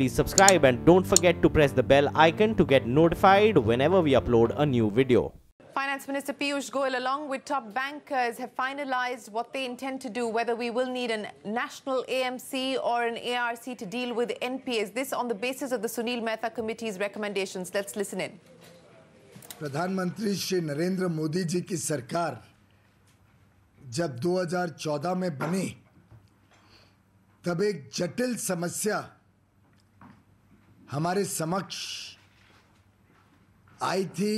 please subscribe and don't forget to press the bell icon to get notified whenever we upload a new video. Finance Minister Piyush Goyal along with top bankers have finalized what they intend to do, whether we will need a national AMC or an ARC to deal with NPAs. This on the basis of the Sunil Mehta committee's recommendations. Let's listen in. प्रधानमंत्री श्री नरेंद्र मोदी जी की सरकार जब 2014 में बनी तब एक जटिल समस्या हमारे समक्ष आई थी।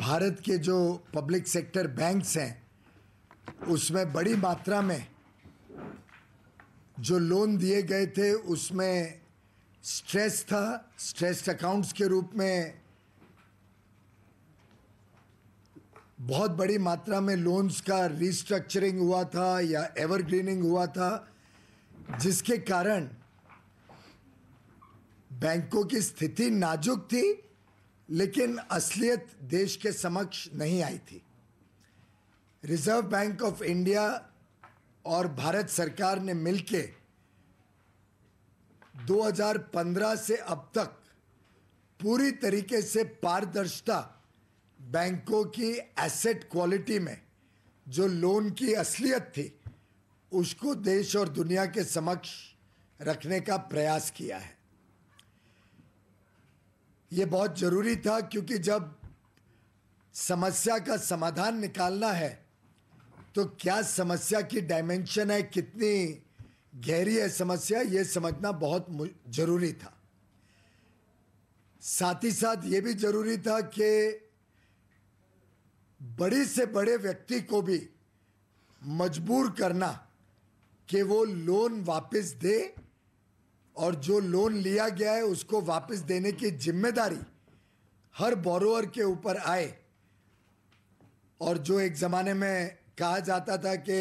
भारत के जो पब्लिक सेक्टर बैंक्स हैं उसमें बड़ी मात्रा में जो लोन दिए गए थे उसमें स्ट्रेस था, स्ट्रेस्ड अकाउंट्स के रूप में बहुत बड़ी मात्रा में लोन्स का रीस्ट्रक्चरिंग हुआ था या एवरग्रीनिंग हुआ था, जिसके कारण बैंकों की स्थिति नाजुक थी लेकिन असलियत देश के समक्ष नहीं आई थी। रिजर्व बैंक ऑफ इंडिया और भारत सरकार ने मिलके 2015 से अब तक पूरी तरीके से पारदर्शिता बैंकों की एसेट क्वालिटी में जो लोन की असलियत थी उसको देश और दुनिया के समक्ष रखने का प्रयास किया है। ये बहुत ज़रूरी था क्योंकि जब समस्या का समाधान निकालना है तो क्या समस्या की डायमेंशन है, कितनी गहरी है समस्या, ये समझना बहुत ज़रूरी था। साथ ही साथ ये भी ज़रूरी था कि बड़े से बड़े व्यक्ति को भी मजबूर करना कि वो लोन वापस दे और जो लोन लिया गया है उसको वापस देने की जिम्मेदारी हर बोरोअर के ऊपर आए। और जो एक ज़माने में कहा जाता था कि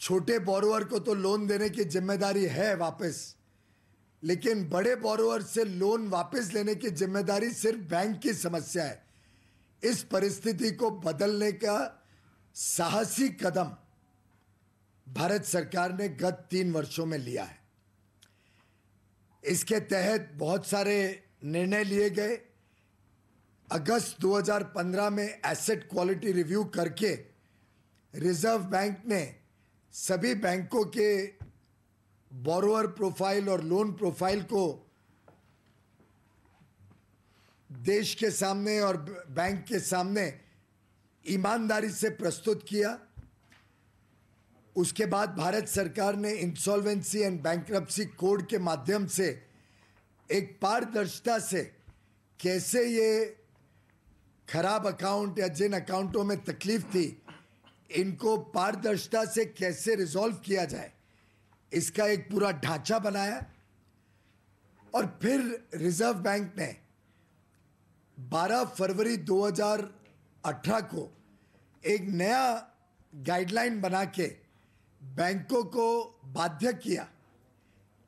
छोटे बोरोअर को तो लोन देने की जिम्मेदारी है वापस, लेकिन बड़े बोरोअर से लोन वापस लेने की जिम्मेदारी सिर्फ बैंक की समस्या है। इस परिस्थिति को बदलने का साहसी कदम भारत सरकार ने गत 3 वर्षों में लिया है। इसके तहत बहुत सारे निर्णय लिए गए। अगस्त 2015 में एसेट क्वालिटी रिव्यू करके रिजर्व बैंक ने सभी बैंकों के बोरोअर प्रोफाइल और लोन प्रोफाइल को देश के सामने और बैंक के सामने ईमानदारी से प्रस्तुत किया। उसके बाद भारत सरकार ने इंसॉल्वेंसी एंड बैंक्रप्सी कोड के माध्यम से एक पारदर्शिता से कैसे ये खराब अकाउंट या जिन अकाउंटों में तकलीफ थी इनको पारदर्शिता से कैसे रिजॉल्व किया जाए, इसका एक पूरा ढांचा बनाया। और फिर रिजर्व बैंक ने 12 फरवरी 2018 को एक नया गाइडलाइन बना के बैंकों को बाध्य किया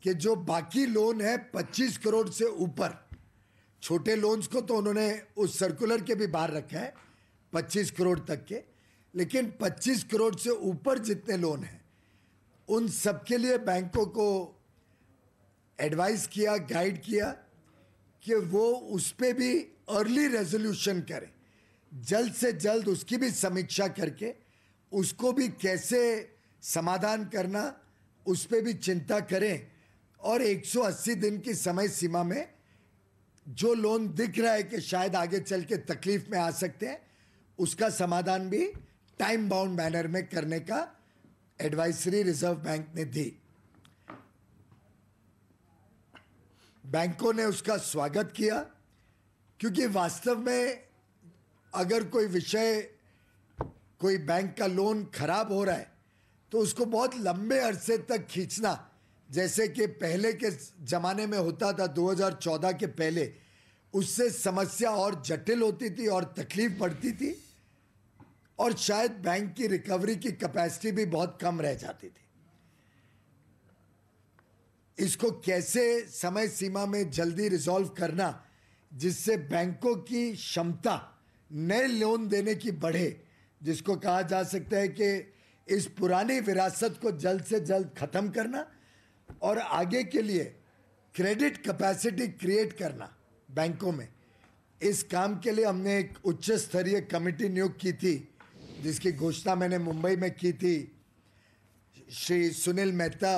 कि जो बाकी लोन है 25 करोड़ से ऊपर, छोटे लोन्स को तो उन्होंने उस सर्कुलर के भी बाहर रखा है 25 करोड़ तक के, लेकिन 25 करोड़ से ऊपर जितने लोन हैं उन सबके लिए बैंकों को एडवाइस किया, गाइड किया कि वो उस पर भी अर्ली रेजोल्यूशन करें, जल्द से जल्द उसकी भी समीक्षा करके उसको भी कैसे समाधान करना उस पर भी चिंता करें। और 180 दिन की समय सीमा में जो लोन दिख रहा है कि शायद आगे चल के तकलीफ में आ सकते हैं उसका समाधान भी टाइम बाउंड मैनर में करने का एडवाइसरी रिजर्व बैंक ने दी। बैंकों ने उसका स्वागत किया क्योंकि वास्तव में अगर कोई विषय, कोई बैंक का लोन खराब हो रहा है तो उसको बहुत लंबे अरसे तक खींचना, जैसे कि पहले के ज़माने में होता था 2014 के पहले, उससे समस्या और जटिल होती थी और तकलीफ बढ़ती थी और शायद बैंक की रिकवरी की कैपेसिटी भी बहुत कम रह जाती थी। इसको कैसे समय सीमा में जल्दी रिजॉल्व करना जिससे बैंकों की क्षमता नए लोन देने की बढ़े, जिसको कहा जा सकता है कि इस पुरानी विरासत को जल्द से जल्द ख़त्म करना और आगे के लिए क्रेडिट कैपेसिटी क्रिएट करना बैंकों में, इस काम के लिए हमने एक उच्च स्तरीय कमेटी नियुक्त की थी, जिसकी घोषणा मैंने मुंबई में की थी श्री सुनील मेहता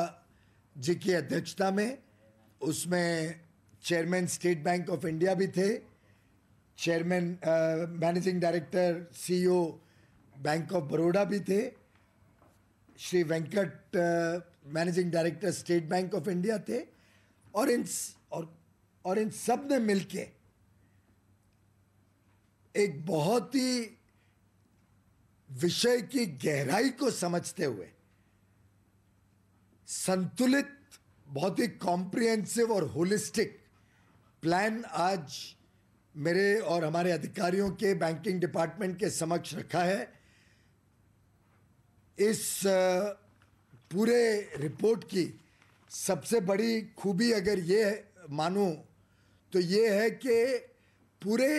जी की अध्यक्षता में। उसमें chairman State Bank of India भी थे, chairman managing director CEO Bank of Baroda भी थे, Shri Venkat managing director State Bank of India थे, और इन सब ने मिलके एक बहुत ही विषय की गहराई को समझते हुए संतुलित, बहुत ही कॉम्प्रिहेंसिव और होलिस्टिक प्लान आज मेरे और हमारे अधिकारियों के बैंकिंग डिपार्टमेंट के समक्ष रखा है। इस पूरे रिपोर्ट की सबसे बड़ी खूबी अगर ये मानूं तो ये है कि पूरे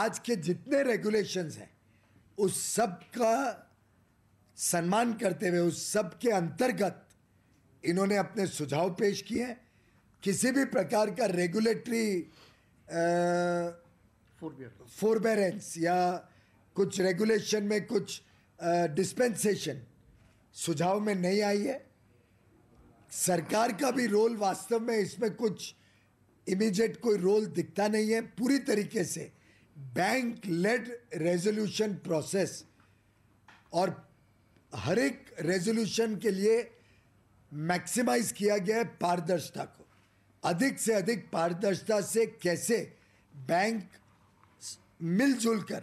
आज के जितने रेगुलेशंस हैं उस सब का सम्मान करते हुए उस सब के अंतर्गत इन्होंने अपने सुझाव पेश किए हैं। किसी भी प्रकार का रेगुलेटरी फोरबेरेंस या कुछ रेगुलेशन में कुछ डिस्पेंसेशन सुझाव में नहीं आई है। सरकार का भी रोल वास्तव में इसमें कुछ इमीडिएट कोई रोल दिखता नहीं है। पूरी तरीके से बैंक लेड रेजोल्यूशन प्रोसेस और हर एक रेजोल्यूशन के लिए मैक्सिमाइज किया गया है पारदर्शिता को। अधिक से अधिक पारदर्शिता से कैसे बैंक मिलजुल कर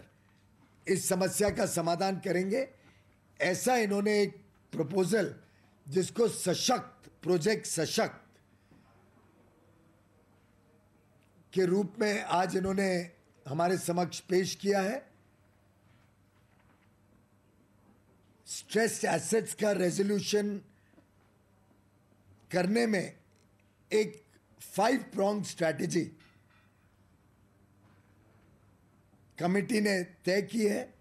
इस समस्या का समाधान करेंगे, ऐसा इन्होंने एक प्रपोजल जिसको सशक्त प्रोजेक्ट सशक्त के रूप में आज इन्होंने हमारे समक्ष पेश किया है। स्ट्रेस्ड एसेट्स का रेजोल्यूशन करने में एक 5-pronged स्ट्रैटेजी कमेटी ने तय की है,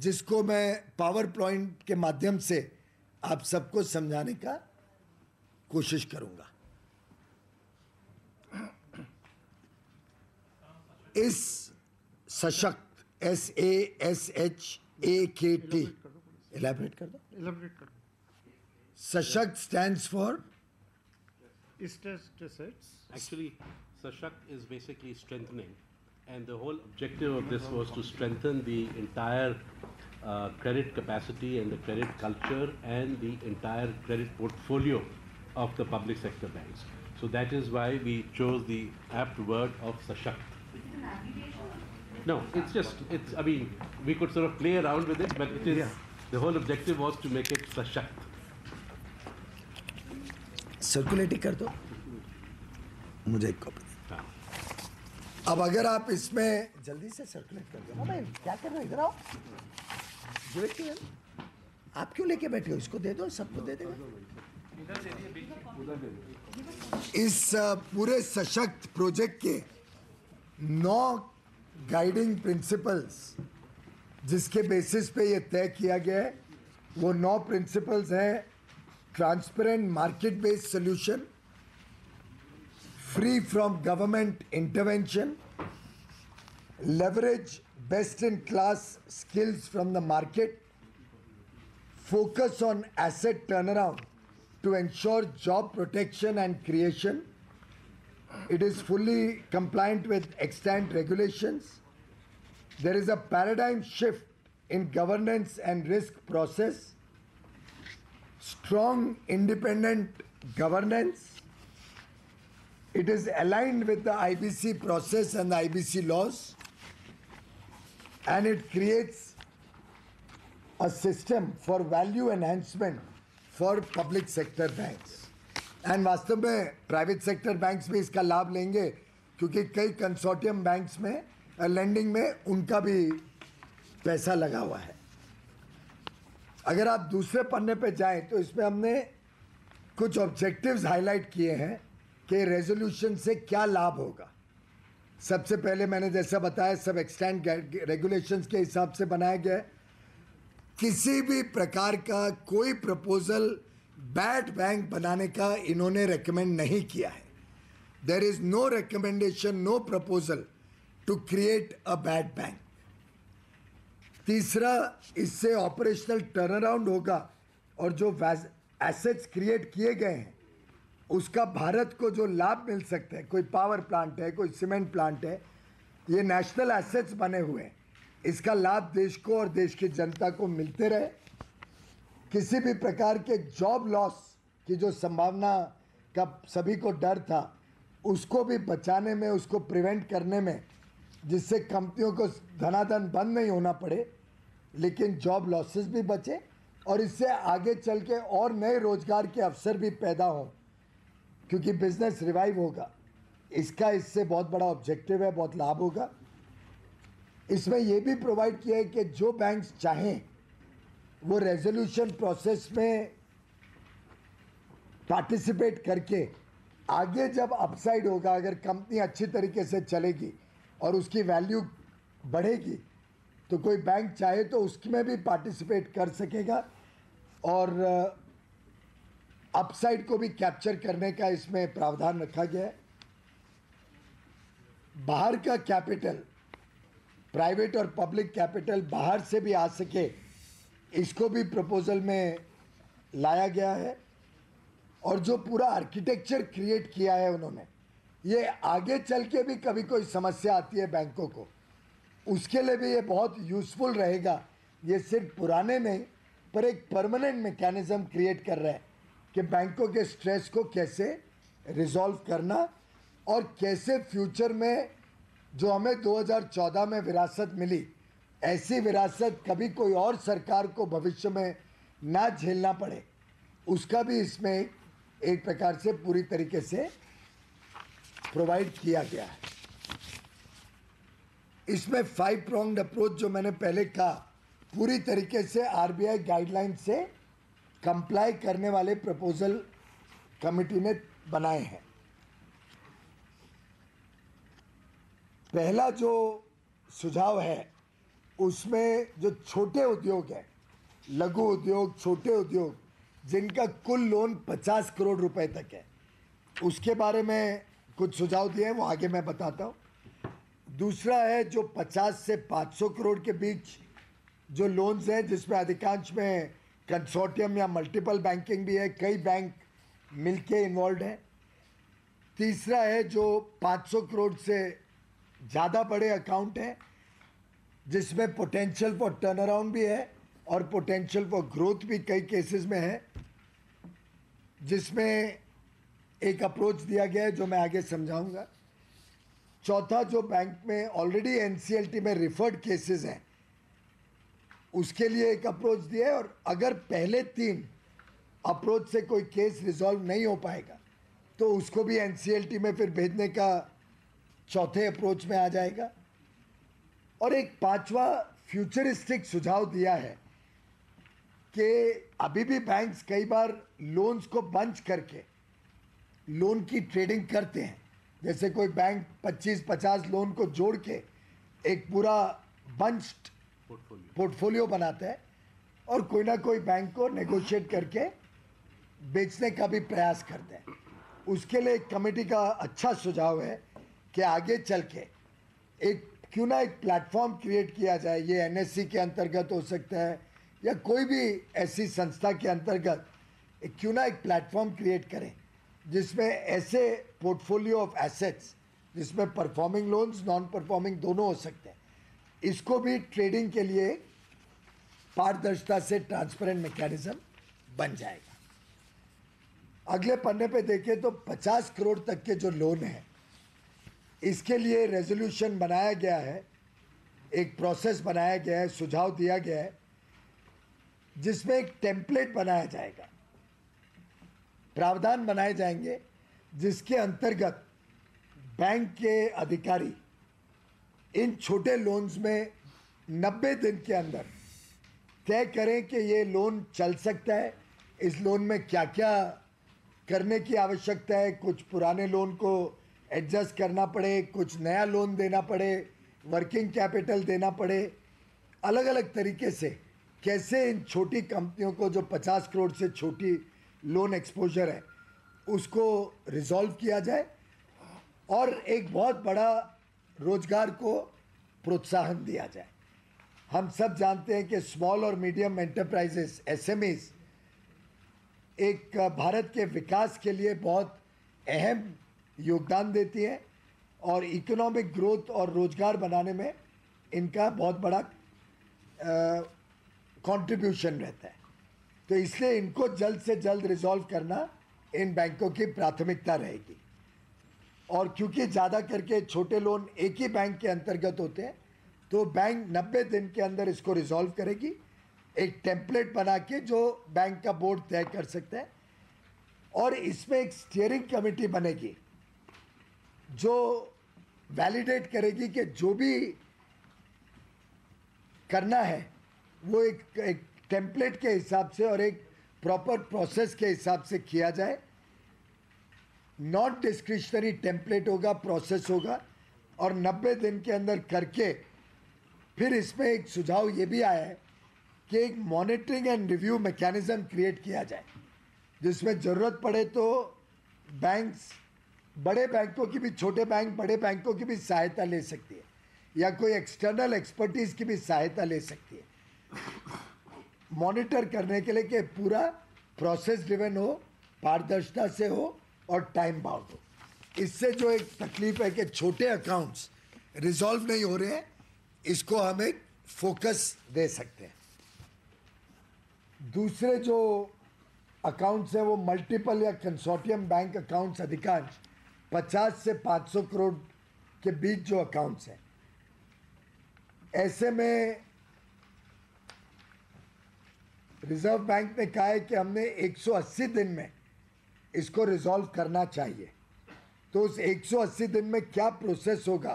जिसको मैं पावर पॉइंट के माध्यम से आप सबको समझाने का कोशिश करूंगा। इस सशक्त SASHAKT एलैबोरेट कर दो। Sashakt stands for stressed assets. Actually, Sashakt is basically strengthening, and the whole objective of this was to strengthen the entire credit capacity and the credit culture and the entire credit portfolio of the public sector banks. So that is why we chose the apt word of Sashakt. It's an abbreviation? No, it's just, it's, I mean, we could sort of play around with it, but it is, yeah. The whole objective was to make it Sashakt. Circulate ही कर दो, मुझे एक copy. अब अगर आप इसमें जल्दी से सर्कुलेट कर दो। मैं क्या कर रहा हूँ, इधर आओ। आप क्यों लेके बैठे हो, इसको दे दो, सबको दे देगा। इस पूरे सशक्त प्रोजेक्ट के 9 गाइडिंग प्रिंसिपल्स जिसके बेसिस पे ये तय किया गया है, वो 9 प्रिंसिपल्स हैं। Transparent market based solution, free from government intervention, leverage best in class skills from the market, focus on asset turnaround to ensure job protection and creation, it is fully compliant with extant regulations, there is a paradigm shift in governance and risk process, strong independent governance, it is aligned with the IBC process and the IBC laws, and it creates a system for value enhancement for public sector banks. And वास्तव में private sector banks भी इसका लाभ लेंगे, क्योंकि कई consortium banks में lending में उनका भी पैसा लगा हुआ है। अगर आप दूसरे पन्ने पे जाएं तो इसमें हमने कुछ ऑब्जेक्टिव्स हाईलाइट किए हैं कि रेजोल्यूशन से क्या लाभ होगा। सबसे पहले मैंने जैसा बताया, सब एक्सटेंड रेगुलेशंस के हिसाब से बनाया गया है। किसी भी प्रकार का कोई प्रपोजल बैड बैंक बनाने का इन्होंने रेकमेंड नहीं किया है। There is no recommendation, no proposal to create a bad bank. तीसरा, इससे ऑपरेशनल टर्नअराउंड होगा और जो एसेट्स क्रिएट किए गए हैं उसका भारत को जो लाभ मिल सकता है, कोई पावर प्लांट है, कोई सीमेंट प्लांट है, ये नेशनल एसेट्स बने हुए हैं, इसका लाभ देश को और देश की जनता को मिलते रहे। किसी भी प्रकार के जॉब लॉस की जो संभावना का सभी को डर था उसको भी बचाने में, उसको प्रिवेंट करने में, जिससे कंपनियों को धनाधन बंद नहीं होना पड़े लेकिन जॉब लॉसेस भी बचे और इससे आगे चल के और नए रोजगार के अवसर भी पैदा हों, क्योंकि बिजनेस रिवाइव होगा। इसका इससे बहुत बड़ा ऑब्जेक्टिव है, बहुत लाभ होगा। इसमें यह भी प्रोवाइड किया है कि जो बैंक्स चाहें वो रेजोल्यूशन प्रोसेस में पार्टिसिपेट करके आगे जब अपसाइड होगा, अगर कंपनी अच्छी तरीके से चलेगी और उसकी वैल्यू बढ़ेगी तो कोई बैंक चाहे तो उसमें भी पार्टिसिपेट कर सकेगा और अपसाइड को भी कैप्चर करने का इसमें प्रावधान रखा गया है। बाहर का कैपिटल, प्राइवेट और पब्लिक कैपिटल बाहर से भी आ सके, इसको भी प्रपोजल में लाया गया है। और जो पूरा आर्किटेक्चर क्रिएट किया है उन्होंने, ये आगे चल के भी कभी कोई समस्या आती है बैंकों को, उसके लिए भी ये बहुत यूज़फुल रहेगा। ये सिर्फ पुराने नहीं पर एक परमानेंट मैकेनिज़्म क्रिएट कर रहा है कि बैंकों के स्ट्रेस को कैसे रिजॉल्व करना और कैसे फ्यूचर में जो हमें 2014 में विरासत मिली, ऐसी विरासत कभी कोई और सरकार को भविष्य में ना झेलना पड़े, उसका भी इसमें एक प्रकार से पूरी तरीके से प्रोवाइड किया गया है। इसमें 5-pronged अप्रोच जो मैंने पहले कहा, पूरी तरीके से आरबीआई गाइडलाइन से कंप्लाई करने वाले प्रपोजल कमेटी ने बनाए हैं। पहला जो सुझाव है उसमें जो छोटे उद्योग हैं, लघु उद्योग, छोटे उद्योग जिनका कुल लोन 50 करोड़ रुपए तक है, उसके बारे में कुछ सुझाव दिए हैं, वो आगे मैं बताता हूँ। दूसरा है जो 50 से 500 करोड़ के बीच जो लोन्स हैं जिसमें अधिकांश में कंसोर्टियम या मल्टीपल बैंकिंग भी है, कई बैंक मिलके इन्वॉल्व हैं। तीसरा है जो 500 करोड़ से ज़्यादा बड़े अकाउंट हैं जिसमें पोटेंशियल फॉर टर्नअराउंड भी है और पोटेंशियल फॉर ग्रोथ भी कई केसेस में है, जिसमें एक अप्रोच दिया गया है जो मैं आगे समझाऊंगा। चौथा, जो बैंक में ऑलरेडी एनसीएलटी में रिफर्ड केसेस हैं उसके लिए एक अप्रोच दिया है, और अगर पहले 3 अप्रोच से कोई केस रिजॉल्व नहीं हो पाएगा तो उसको भी एनसीएलटी में फिर भेजने का चौथे अप्रोच में आ जाएगा। और एक 5वां फ्यूचरिस्टिक सुझाव दिया है कि अभी भी बैंक्स कई बार लोन्स को बंच करके लोन की ट्रेडिंग करते हैं, जैसे कोई बैंक 25-50 लोन को जोड़ के एक पूरा बंच्ड पोर्टफोलियो बनाता है और कोई ना कोई बैंक को नेगोशिएट करके बेचने का भी प्रयास करते हैं। उसके लिए कमेटी का अच्छा सुझाव है कि आगे चल के एक क्यों ना एक प्लेटफॉर्म क्रिएट किया जाए, ये एनएससी के अंतर्गत हो सकता है या कोई भी ऐसी संस्था के अंतर्गत क्यों ना एक प्लेटफॉर्म क्रिएट करें जिसमें ऐसे पोर्टफोलियो ऑफ एसेट्स जिसमें परफॉर्मिंग लोन्स, नॉन परफॉर्मिंग दोनों हो सकते हैं, इसको भी ट्रेडिंग के लिए पारदर्शिता से ट्रांसपेरेंट मैकेनिज्म बन जाएगा। अगले पन्ने पे देखें तो 50 करोड़ तक के जो लोन हैं इसके लिए रेजोल्यूशन बनाया गया है, एक प्रोसेस बनाया गया है, सुझाव दिया गया है जिसमें एक टेम्पलेट बनाया जाएगा, प्रावधान बनाए जाएंगे जिसके अंतर्गत बैंक के अधिकारी इन छोटे लोन्स में 90 दिन के अंदर तय करें कि ये लोन चल सकता है, इस लोन में क्या क्या करने की आवश्यकता है, कुछ पुराने लोन को एडजस्ट करना पड़े, कुछ नया लोन देना पड़े, वर्किंग कैपिटल देना पड़े, अलग अलग तरीके से कैसे इन छोटी कंपनियों को जो 50 करोड़ से छोटी लोन एक्सपोजर है उसको रिजॉल्व किया जाए और एक बहुत बड़ा रोजगार को प्रोत्साहन दिया जाए। हम सब जानते हैं कि स्मॉल और मीडियम एंटरप्राइजेस एसएमईज एक भारत के विकास के लिए बहुत अहम योगदान देती हैं और इकोनॉमिक ग्रोथ और रोजगार बनाने में इनका बहुत बड़ा कंट्रीब्यूशन रहता है। तो इसलिए इनको जल्द से जल्द रिजॉल्व करना इन बैंकों की प्राथमिकता रहेगी। और क्योंकि ज़्यादा करके छोटे लोन एक ही बैंक के अंतर्गत होते हैं, तो बैंक 90 दिन के अंदर इसको रिजॉल्व करेगी, एक टेम्पलेट बना के जो बैंक का बोर्ड तय कर सकता है। और इसमें एक स्टीयरिंग कमेटी बनेगी जो वैलिडेट करेगी कि जो भी करना है वो एक टेम्पलेट के हिसाब से और एक प्रॉपर प्रोसेस के हिसाब से किया जाए। नॉन डिस्क्रिशनरी टेम्पलेट होगा, प्रोसेस होगा और 90 दिन के अंदर करके। फिर इसमें एक सुझाव ये भी आया है कि एक monitoring and review mechanism create किया जाए, जिसमें ज़रूरत पड़े तो बैंक्स, बड़े बैंकों की भी, छोटे बैंक बड़े बैंकों की भी सहायता ले सकती है या कोई एक्सटर्नल एक्सपर्टीज़ की भी सहायता ले सकती है मॉनिटर करने के लिए कि पूरा प्रोसेस ड्रिवन हो, पारदर्शिता से हो और टाइम बाउंड हो। इससे जो एक तकलीफ है कि छोटे अकाउंट्स रिजॉल्व नहीं हो रहे हैं, इसको हम एक फोकस दे सकते हैं। दूसरे जो अकाउंट्स हैं वो मल्टीपल या कंसोर्टियम बैंक अकाउंट्स, अधिकांश 50 से 500 करोड़ के बीच जो अकाउंट्स हैं, ऐसे में रिजर्व बैंक ने कहा है कि हमने 180 दिन में इसको रिजॉल्व करना चाहिए। तो उस 180 दिन में क्या प्रोसेस होगा,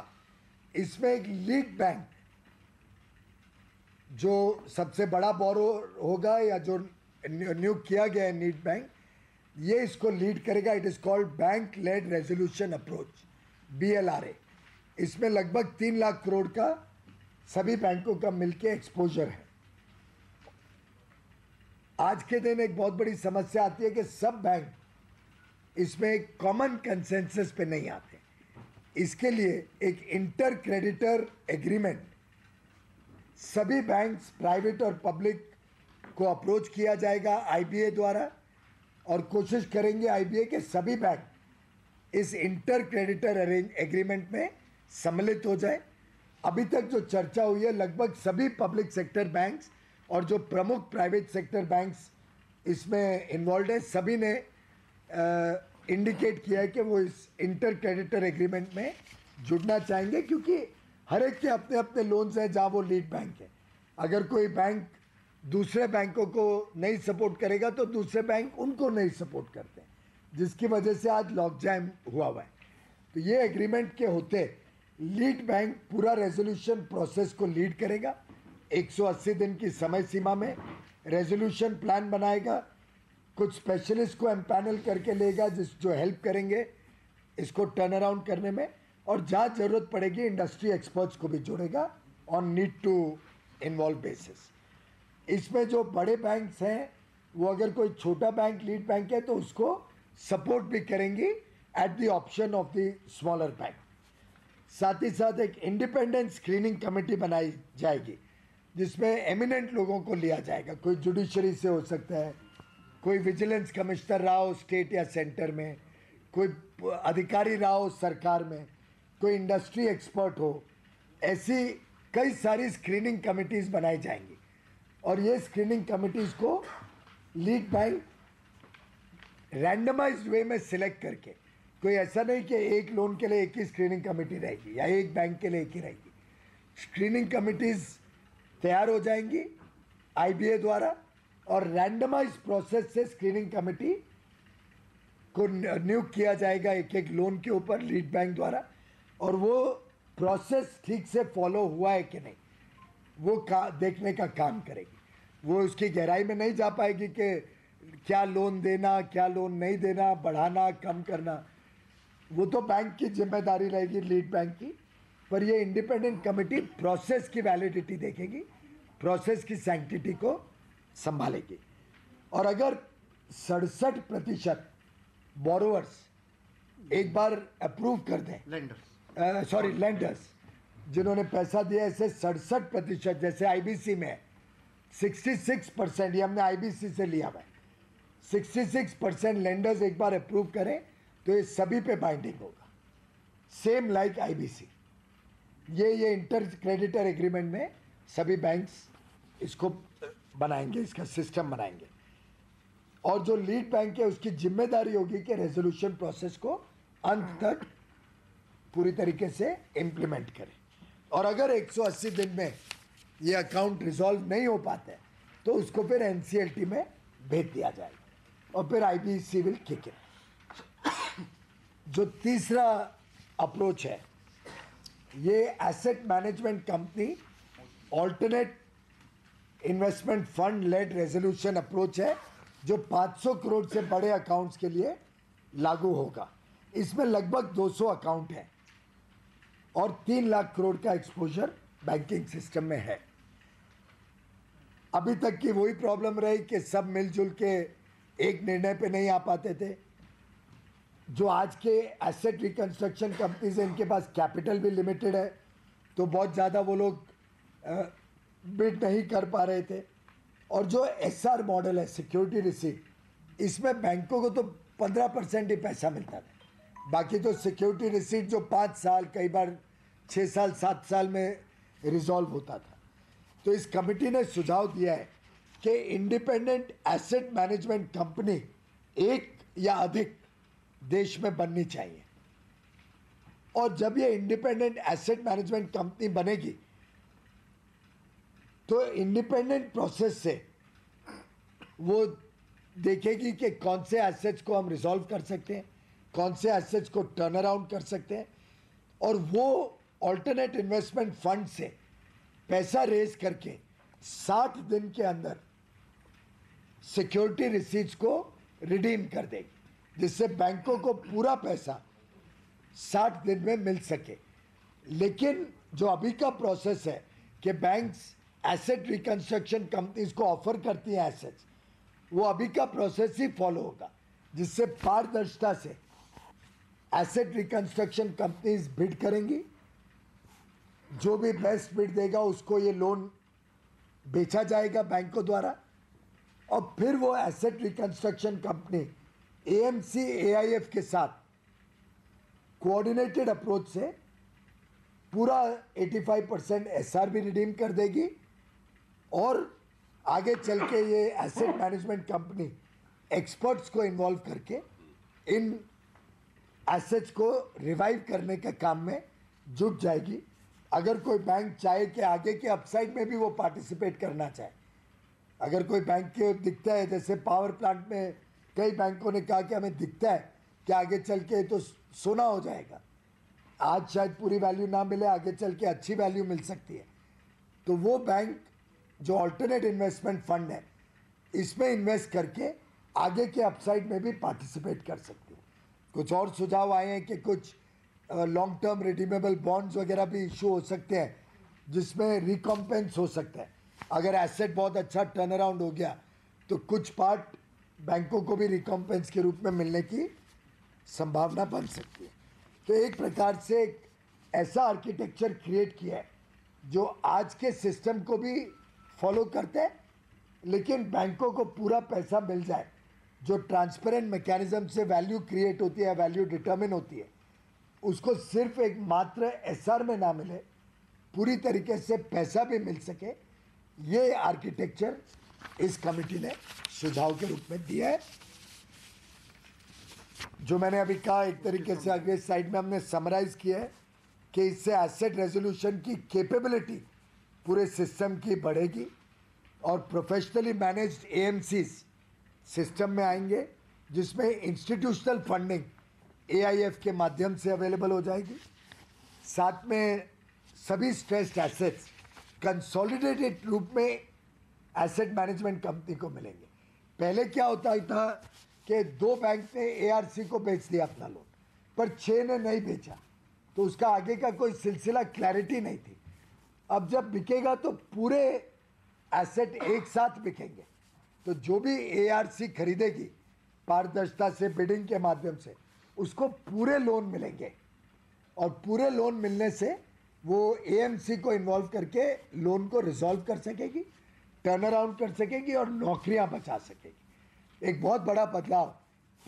इसमें एक लीड बैंक जो सबसे बड़ा बोरो होगा या जो नियुक्त किया गया है लीड बैंक, ये इसको लीड करेगा। It is called bank led resolution approach, BLRA। इसमें लगभग 3 लाख करोड़ का सभी बैंकों का मिलके एक्सपोजर है। आज के दिन एक बहुत बड़ी समस्या आती है कि सब बैंक इसमें एक कॉमन कंसेंसस पे नहीं आते। इसके लिए एक इंटर क्रेडिटर एग्रीमेंट सभी बैंक्स, प्राइवेट और पब्लिक को अप्रोच किया जाएगा IBA द्वारा और कोशिश करेंगे IBA के सभी बैंक इस इंटर क्रेडिटर एग्रीमेंट में सम्मिलित हो जाए। अभी तक जो चर्चा हुई है, लगभग सभी पब्लिक सेक्टर बैंक्स और जो प्रमुख प्राइवेट सेक्टर बैंक्स इसमें इन्वॉल्व हैं, सभी ने इंडिकेट किया है कि वो इस इंटर क्रेडिटर एग्रीमेंट में जुड़ना चाहेंगे, क्योंकि हर एक के अपने अपने लोन्स हैं जहाँ वो लीड बैंक है। अगर कोई बैंक दूसरे बैंकों को नहीं सपोर्ट करेगा तो दूसरे बैंक उनको नहीं सपोर्ट करते, जिसकी वजह से आज लॉकजाम हुआ है। तो ये एग्रीमेंट के होते लीड बैंक पूरा रेजोल्यूशन प्रोसेस को लीड करेगा, 180 दिन की समय सीमा में रेजोल्यूशन प्लान बनाएगा, कुछ स्पेशलिस्ट को एम्पैनल करके लेगा जो हेल्प करेंगे इसको टर्न अराउंड करने में, और जहाँ ज़रूरत पड़ेगी इंडस्ट्री एक्सपर्ट्स को भी जोड़ेगा on need to involve basis. इसमें जो बड़े बैंक्स हैं वो, अगर कोई छोटा बैंक लीड बैंक है तो उसको सपोर्ट भी करेंगी at the option of the smaller bank. साथ ही साथ एक इंडिपेंडेंट स्क्रीनिंग कमेटी बनाई जाएगी जिसमें एमिनेंट लोगों को लिया जाएगा। कोई जुडिशरी से हो सकता है, कोई विजिलेंस कमिश्नर रहा हो स्टेट या सेंटर में, कोई अधिकारी रहा हो सरकार में, कोई इंडस्ट्री एक्सपर्ट हो। ऐसी कई सारी स्क्रीनिंग कमेटीज़ बनाई जाएंगी और ये स्क्रीनिंग कमेटीज़ को लीड बैंक रैंडमाइज्ड वे में सिलेक्ट करके, कोई ऐसा नहीं कि एक लोन के लिए एक ही स्क्रीनिंग कमेटी रहेगी या एक बैंक के लिए एक ही रहेगी, स्क्रीनिंग कमेटीज़ तैयार हो जाएंगी IBA द्वारा और रैंडमाइज प्रोसेस से स्क्रीनिंग कमेटी को नियुक्त किया जाएगा एक एक लोन के ऊपर लीड बैंक द्वारा। और वो प्रोसेस ठीक से फॉलो हुआ है कि नहीं वो देखने का काम करेगी। वो उसकी गहराई में नहीं जा पाएगी कि क्या लोन देना, क्या लोन नहीं देना, बढ़ाना, कम करना, वो तो बैंक की जिम्मेदारी रहेगी लीड बैंक की। पर ये इंडिपेंडेंट कमेटी प्रोसेस की वैलिडिटी देखेगी, प्रोसेस की सैंक्टिटी को संभालेगी। और अगर 67% बोरोवर्स एक बार अप्रूव कर दें लेंडर्स, सॉरी लेंडर्स जिन्होंने पैसा दिया, ऐसे 67%, जैसे आईबीसी में 66%, ये हमने आईबीसी से लिया हुआ है, 66% लेंडर्स एक बार अप्रूव करें तो ये सभी पे बाइंडिंग होगा, सेम लाइक आईबीसी। ये इंटर क्रेडिटर एग्रीमेंट में सभी बैंक्स इसको बनाएंगे, इसका सिस्टम बनाएंगे। और जो लीड बैंक है उसकी जिम्मेदारी होगी कि रेजोल्यूशन प्रोसेस को अंत तक पूरी तरीके से इम्प्लीमेंट करें। और अगर 180 दिन में ये अकाउंट रिजॉल्व नहीं हो पाता है तो उसको फिर एनसीएलटी में भेज दिया जाएगा और फिर आईबीसी विल किक इन। जो तीसरा अप्रोच है, ये asset management company alternate investment fund led resolution approach है जो 500 करोड़ से बड़े अकाउंट्स के लिए लागू होगा। इसमें लगभग 200 अकाउंट हैं और 3 लाख करोड़ का एक्सपोजर बैंकिंग सिस्टम में है। अभी तक की वही प्रॉब्लम रही कि सब मिलजुल के एक निर्णय पे नहीं आ पाते थे। जो आज के एसेट रिकन्स्ट्रक्शन कंपनीज हैं, इनके पास कैपिटल भी लिमिटेड है, तो बहुत ज़्यादा वो लोग बिड नहीं कर पा रहे थे। और जो एसआर मॉडल है, सिक्योरिटी रिसीट, इसमें बैंकों को तो 15% ही पैसा मिलता था, बाकी तो सिक्योरिटी रिसीट जो 5 साल, कई बार 6 साल, 7 साल में रिजॉल्व होता था। तो इस कमेटी ने सुझाव दिया है कि इंडिपेंडेंट एसेट मैनेजमेंट कंपनी एक या अधिक देश में बननी चाहिए। और जब ये इंडिपेंडेंट एसेट मैनेजमेंट कंपनी बनेगी तो इंडिपेंडेंट प्रोसेस से वो देखेगी कि कौन से एसेट्स को हम रिजॉल्व कर सकते हैं, कौन से एसेट्स को टर्न अराउंड कर सकते हैं, और वो ऑल्टरनेट इन्वेस्टमेंट फंड से पैसा रेज करके 60 दिन के अंदर सिक्योरिटी रिसीट्स को रिडीम कर देगी, जिससे बैंकों को पूरा पैसा 60 दिन में मिल सके। लेकिन जो अभी का प्रोसेस है कि बैंक्स एसेट रिकन्स्ट्रक्शन कंपनीज को ऑफर करती हैं एसेट्स, वो अभी का प्रोसेस ही फॉलो होगा, जिससे पारदर्शिता से एसेट रिकन्स्ट्रक्शन कंपनीज बिड करेंगी, जो भी बेस्ट बिड देगा उसको ये लोन बेचा जाएगा बैंकों द्वारा, और फिर वो asset reconstruction company AMC AIF के साथ कोऑर्डिनेटेड अप्रोच से पूरा 85% एसआर भी रिडीम कर देगी और आगे चल के ये एसेट मैनेजमेंट कंपनी एक्सपर्ट्स को इन्वॉल्व करके इन एसेट्स को रिवाइव करने के काम में जुट जाएगी। अगर कोई बैंक चाहे कि आगे के अपसाइड में भी वो पार्टिसिपेट करना चाहे, अगर कोई बैंक के दिखता है, जैसे पावर प्लांट में कई बैंकों ने कहा कि हमें दिखता है कि आगे चल के तो सोना हो जाएगा, आज शायद पूरी वैल्यू ना मिले, आगे चल के अच्छी वैल्यू मिल सकती है, तो वो बैंक जो ऑल्टरनेट इन्वेस्टमेंट फंड है इसमें इन्वेस्ट करके आगे के अपसाइड में भी पार्टिसिपेट कर सकती है। कुछ और सुझाव आए हैं कि कुछ लॉन्ग टर्म रिडीमेबल बॉन्ड्स वगैरह भी इशू हो सकते हैं, जिसमें रिकॉम्पेंस हो सकता है। अगर एसेट बहुत अच्छा टर्न अराउंड हो गया तो कुछ पार्ट बैंकों को भी रिकॉम्पेंस के रूप में मिलने की संभावना बन सकती है। तो एक प्रकार से एक ऐसा आर्किटेक्चर क्रिएट किया है जो आज के सिस्टम को भी फॉलो करते हैं, लेकिन बैंकों को पूरा पैसा मिल जाए, जो ट्रांसपेरेंट मैकेनिज्म से वैल्यू क्रिएट होती है, वैल्यू डिटर्मिन होती है, उसको सिर्फ एक मात्र एसआर में ना मिले, पूरी तरीके से पैसा भी मिल सके। ये आर्किटेक्चर इस कमेटी ने सुझाव के रूप में दिया है। जो मैंने अभी कहा, एक तरीके से अगले साइड में हमने समराइज किया है कि इससे एसेट रेजोल्यूशन की कैपेबिलिटी पूरे सिस्टम की बढ़ेगी और प्रोफेशनली मैनेज्ड एएमसीज सिस्टम में आएंगे, जिसमें इंस्टीट्यूशनल फंडिंग एआईएफ के माध्यम से अवेलेबल हो जाएगी। साथ में सभी स्ट्रेस्ड एसेट्स कंसोलिडेटेड रूप में एसेट मैनेजमेंट कंपनी को मिलेंगे। पहले क्या होता था कि 2 बैंक ने एआरसी को बेच दिया अपना लोन, पर 6 ने नहीं बेचा, तो उसका आगे का कोई सिलसिला क्लैरिटी नहीं थी। अब जब बिकेगा तो पूरे एसेट एक साथ बिकेंगे, तो जो भी एआरसी खरीदेगी पारदर्शिता से बिडिंग के माध्यम से, उसको पूरे लोन मिलेंगे और पूरे लोन मिलने से वो एएमसी को इन्वॉल्व करके लोन को रिजॉल्व कर सकेगी, टर्न अराउंड कर सकेगी और नौकरियां बचा सकेगी। एक बहुत बड़ा बदलाव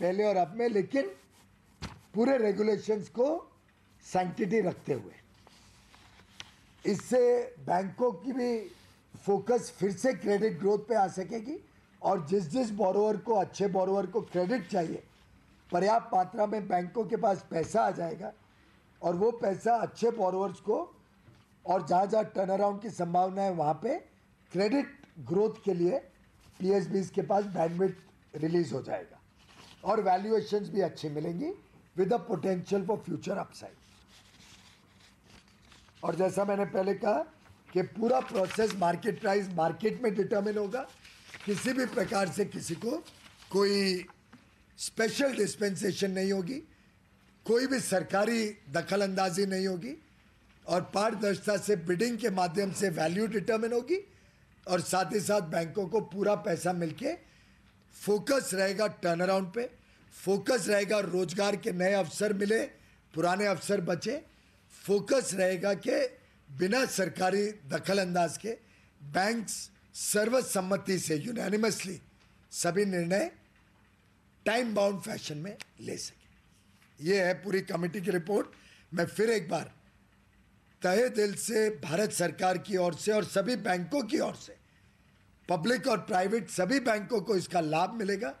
पहले और अब में, लेकिन पूरे रेगुलेशंस को सैंक्टिटी रखते हुए। इससे बैंकों की भी फोकस फिर से क्रेडिट ग्रोथ पे आ सकेगी और जिस जिस बोरोवर को, अच्छे बोरोवर को क्रेडिट चाहिए, पर्याप्त मात्रा में बैंकों के पास पैसा आ जाएगा और वो पैसा अच्छे बोरोवर्स को और जहाँ जहाँ टर्न अराउंड की संभावना है वहाँ पे क्रेडिट ग्रोथ के लिए पीएसबीज के पास बैंडविड्थ रिलीज हो जाएगा और वैल्यूएशंस भी अच्छी मिलेंगी with a potential for future upside. और जैसा मैंने पहले कहा कि पूरा प्रोसेस मार्केट प्राइस मार्केट में डिटर्मिन होगा, किसी भी प्रकार से किसी को कोई स्पेशल डिस्पेंसेशन नहीं होगी, कोई भी सरकारी दखल अंदाजी नहीं होगी और पारदर्शिता से बिडिंग के माध्यम से वैल्यू डिटर्मिन होगी और साथ ही साथ बैंकों को पूरा पैसा मिलके फोकस रहेगा टर्न अराउंड पे, फोकस रहेगा रोजगार के नए अवसर मिले, पुराने अवसर बचे, फोकस रहेगा कि बिना सरकारी दखल अंदाज के बैंक्स सर्वसम्मति से यूनानिमसली सभी निर्णय टाइम बाउंड फैशन में ले सके। ये है पूरी कमेटी की रिपोर्ट। मैं फिर एक बार तहे दिल से भारत सरकार की ओर से और सभी बैंकों की ओर से, पब्लिक और प्राइवेट सभी बैंकों को इसका लाभ मिलेगा।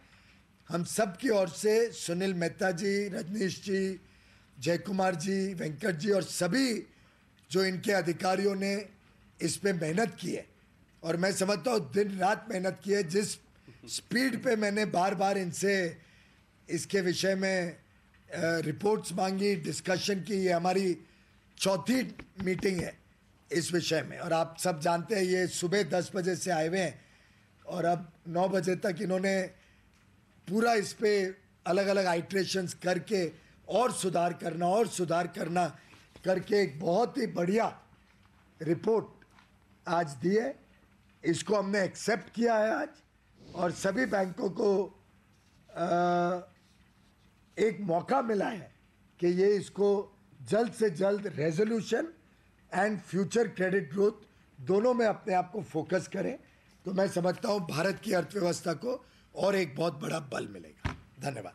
हम सब की ओर से सुनील मेहता जी, रजनीश जी, जय कुमार जी, वेंकट जी और सभी जो इनके अधिकारियों ने इस पर मेहनत की है और मैं समझता हूँ दिन रात मेहनत की है। जिस स्पीड पे मैंने बार बार इनसे इसके विषय में रिपोर्ट्स मांगी, डिस्कशन की, ये हमारी चौथी मीटिंग है इस विषय में और आप सब जानते हैं ये सुबह 10 बजे से आए हुए हैं और अब 9 बजे तक इन्होंने पूरा इस पर अलग अलग आइट्रेशंस करके और सुधार करना करके एक बहुत ही बढ़िया रिपोर्ट आज दी है। इसको हमने एक्सेप्ट किया है आज और सभी बैंकों को एक मौका मिला है कि ये इसको जल्द से जल्द resolution and future credit growth दोनों में अपने आप को फोकस करें, तो मैं समझता हूँ भारत की अर्थव्यवस्था को और एक बहुत बड़ा बल मिलेगा। धन्यवाद।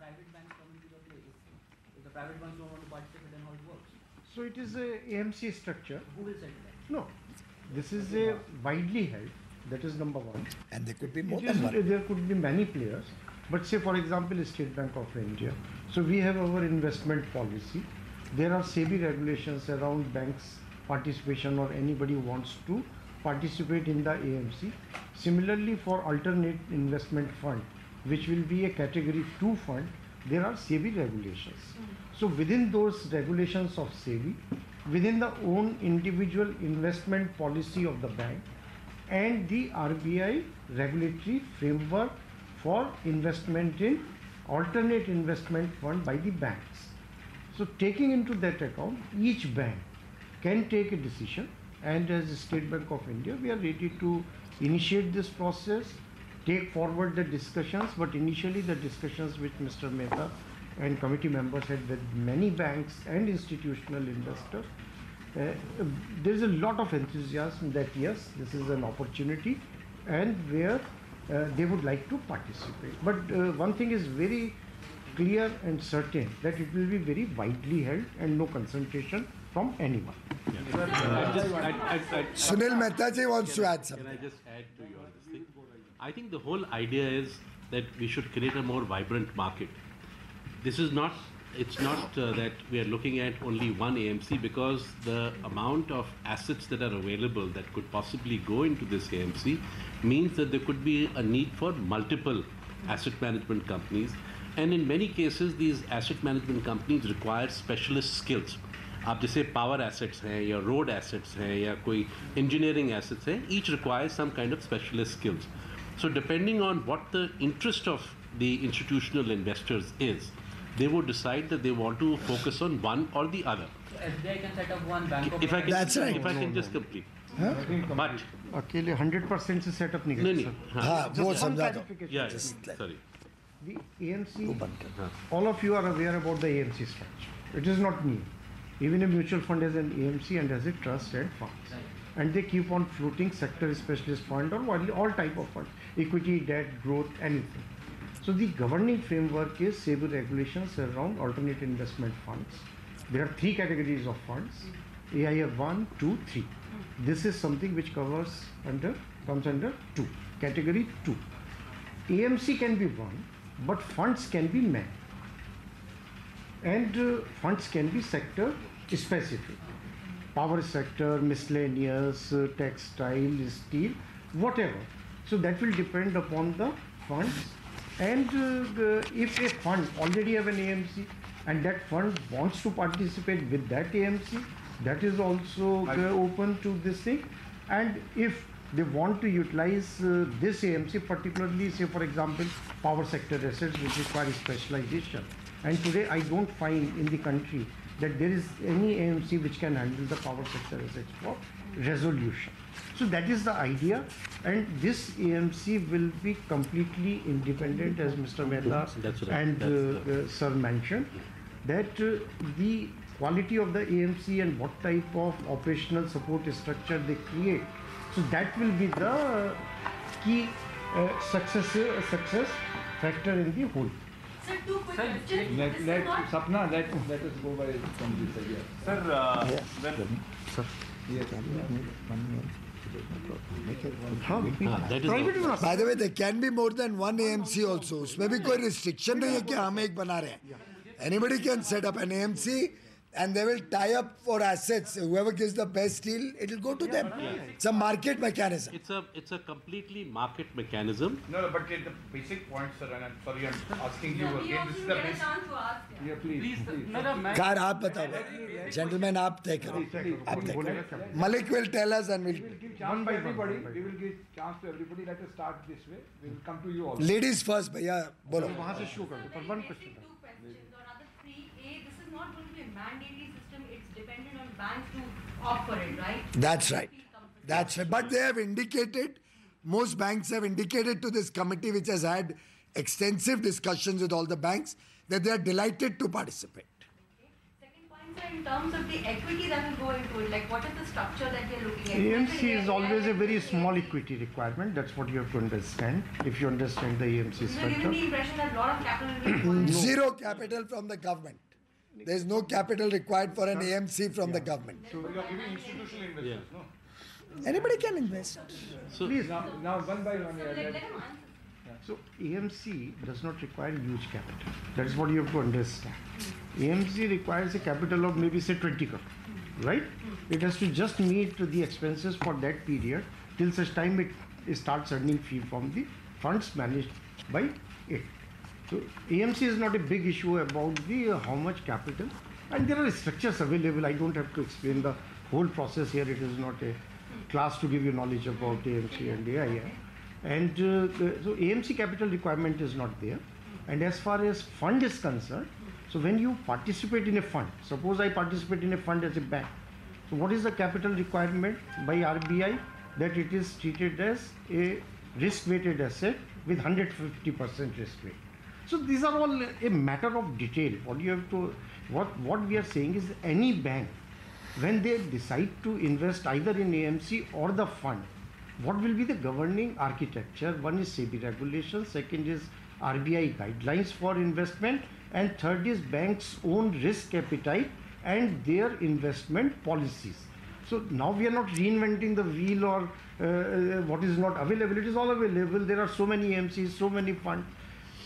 Private banks don't want to participate in how it works. So it is a AMC structure. Who will settle that? No, this is a widely held. That is number one. And there could be more than one. There could be many players. But say for example, State Bank of India. So we have our investment policy. There are SEBI regulations around banks participation or anybody wants to participate in the AMC. Similarly, for alternate investment fund, which will be a category 2 fund. There are SEBI regulations. So within those regulations of SEBI, within the own individual investment policy of the bank and the RBI regulatory framework for investment in alternate investment fund by the banks. So taking into that account, each bank can take a decision, and as State Bank of India, we are ready to initiate this process, take forward the discussions, but initially the discussions which Mr. Mehta and committee members had with many banks and institutional investors, there is a lot of enthusiasm that yes, this is an opportunity and where they would like to participate. But one thing is very clear and certain, that it will be very widely held and no concentration from anyone. Yeah. Sunil Mehta ji wants to add something. Can I just add to your thing? I think the whole idea is that we should create a more vibrant market. This is not, it's not that we are looking at only one AMC, because the amount of assets that are available that could possibly go into this AMC means that there could be a need for multiple asset management companies. And in many cases, these asset management companies require specialist skills. आप जैसे power assets हैं या road assets हैं या कोई engineering assets हैं, each requires some kind of specialist skills. So depending on what the interest of the institutional investors is, they would decide that they want to focus on one or the other. SBI can set up one bank of India. That's right. If I can just complete. But अकेले 100% से set up नहीं करेंगे. हाँ, वो समझा दो. Yeah, sorry. The AMC. All of you are aware about the AMC structure. It is not new. Even a mutual fund has an AMC and has a trust and funds. And they keep on floating sector specialist fund or all type of funds, equity, debt, growth, anything. So the governing framework is SEBI regulations around alternate investment funds. There are three categories of funds, AIF 1, 2, 3. This is something which comes under 2, category 2. AMC can be one, but funds can be many. And funds can be sector specific. Power sector, miscellaneous, textile, steel, whatever. So that will depend upon the funds. And if a fund already have an AMC and that fund wants to participate with that AMC, that is also open to this thing. And if they want to utilize this AMC, particularly say for example, power sector assets which require specialization. And today I don't find in the country that there is any AMC which can handle the power sector assets for resolution. So that is the idea, and this AMC will be completely independent, as Mr. Mehta and sir mentioned, that the quality of the AMC and what type of operational support structure they create. So that will be the key success factor in the whole. Sir, two quick questions. Sapna, let us go by from this idea. Sir, by the way, there can be more than one AMC also. Usme bhi koi restriction nahi hai ki hum ek bana rahe hain. Anybody can set up an AMC and they will tie up for assets. Whoever gives the best deal, it will go to them. It's a market mechanism. It's a completely market mechanism. No, but the basic point, sir, and I'm sorry, I'm asking you again. This is the basic. Yeah, please. Sir, आप बताओ. Gentlemen, आप तय करो. आप तय करो. Malik will tell us and we'll give chance to everybody. We will give chance to everybody. Let us start this way. We will come to you all. Ladies first, भैया. बोलो. वहाँ से शुरू करो. पर one question. Not going to be a mandatory system, it's dependent on banks to offer it, right? That's right. That's right. But they have indicated, most banks have indicated to this committee, which has had extensive discussions with all the banks, that they are delighted to participate. Okay. Second point, sir, in terms of the equity that will go into it, like what is the structure that you're looking at? AMC is always a very small equity requirement. That's what you have to understand, if you understand the AMC structure. You're giving the impression that a lot of capital will be zero capital from the government. There is no capital required for an AMC from the government. So you are giving institutional investors, no? Anybody can invest. So please, now one by one. So AMC does not require huge capital. That is what you have to understand. AMC requires a capital of maybe say 20 crore, right? It has to just meet the expenses for that period till such time it starts earning fee from the funds managed by it. So AMC is not a big issue about the how much capital, and there are structures available. I don't have to explain the whole process here. It is not a class to give you knowledge about AMC and AIF. And so AMC capital requirement is not there. And as far as fund is concerned, so when you participate in a fund, suppose I participate in a fund as a bank. So what is the capital requirement by RBI? That it is treated as a risk-weighted asset with 150% risk weight. So these are all a matter of detail. What you have to, what we are saying is any bank, when they decide to invest either in AMC or the fund, what will be the governing architecture? One is SEBI regulations, second is RBI guidelines for investment, and third is banks' own risk appetite and their investment policies. So now we are not reinventing the wheel or what is not available. It is all available. There are so many AMCs, so many funds.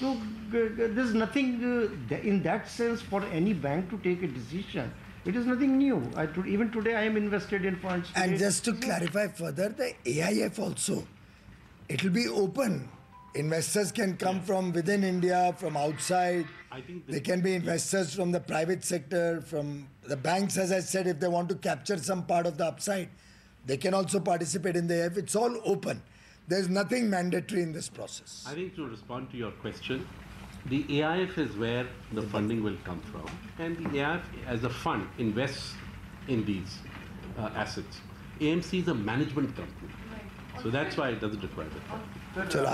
So there is nothing in that sense for any bank to take a decision. It is nothing new. Even today I am invested in funds. And today, just to clarify further, the AIF also, it will be open. Investors can come from within India, from outside. I think they can be investors from the private sector, from the banks, as I said, if they want to capture some part of the upside. They can also participate in the AIF. It's all open. There's nothing mandatory in this process. I think to respond to your question, the AIF is where the funding will come from, and the AIF as a fund invests in these assets. AMC is a management company. So that's why it doesn't require that. Sir,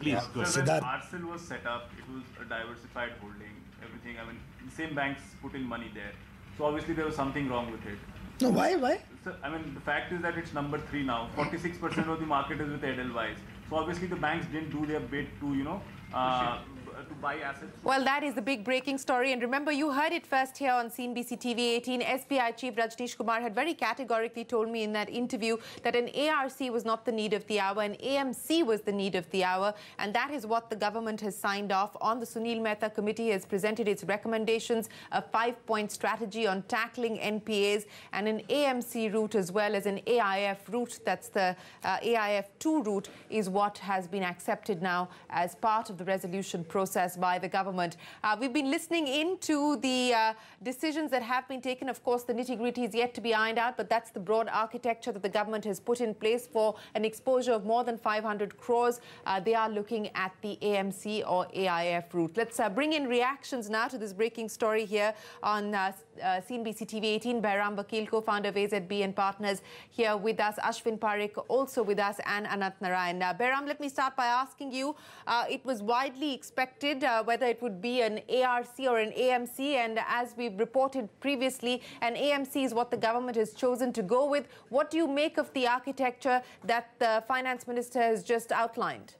please go ahead. When Arcel was set up, it was a diversified holding, everything. I mean, the same banks put in money there. So obviously there was something wrong with it. No, why? Why? Sir, I mean, the fact is that it's number 3 now. 46% of the market is with Edelweiss. So obviously the banks didn't do their bid to, you know, to buy assets. Well, that is the big breaking story. And remember, you heard it first here on CNBC TV18. SBI Chief Rajneesh Kumar had very categorically told me in that interview that an ARC was not the need of the hour, an AMC was the need of the hour. And that is what the government has signed off on. The Sunil Mehta Committee has presented its recommendations, a 5-point strategy on tackling NPAs, and an AMC route as well as an AIF route. That's the AIF2 route is what has been accepted now as part of the resolution process by the government. We've been listening in to the decisions that have been taken. Of course, the nitty-gritty is yet to be ironed out, but that's the broad architecture that the government has put in place for an exposure of more than 500 crores. They are looking at the AMC or AIF route. Let's bring in reactions now to this breaking story here on CNBC TV18. Behram Vakil, co-founder of AZB and Partners, here with us. Ashwin Parekh also with us, and Anant Narayan. Now, Behram, let me start by asking you, it was widely expected whether it would be an ARC or an AMC, and as we've reported previously, an AMC is what the government has chosen to go with. What do you make of the architecture that the finance minister has just outlined?